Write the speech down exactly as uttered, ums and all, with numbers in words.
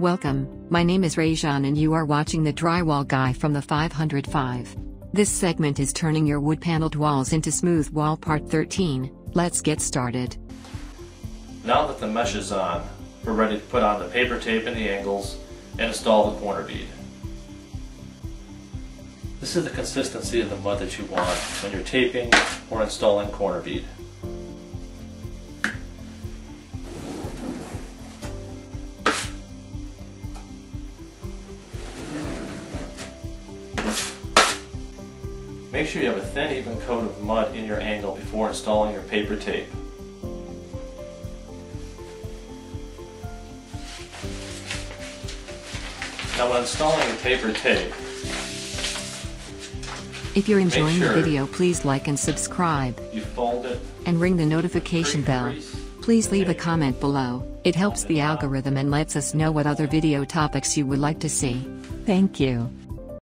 Welcome, my name is Rajan and you are watching the Drywall Guy from the five hundred five. This segment is turning your wood paneled walls into smooth wall part thirteen, let's get started. Now that the mesh is on, we're ready to put on the paper tape and the angles and install the corner bead. This is the consistency of the mud that you want when you're taping or installing corner bead. Make sure you have a thin, even coat of mud in your angle before installing your paper tape. Now when installing your paper tape, if you're enjoying sure the video, please like and subscribe. You fold it and ring the notification bell. Please leave a comment below. It helps the algorithm and lets us know what other video topics you would like to see. Thank you.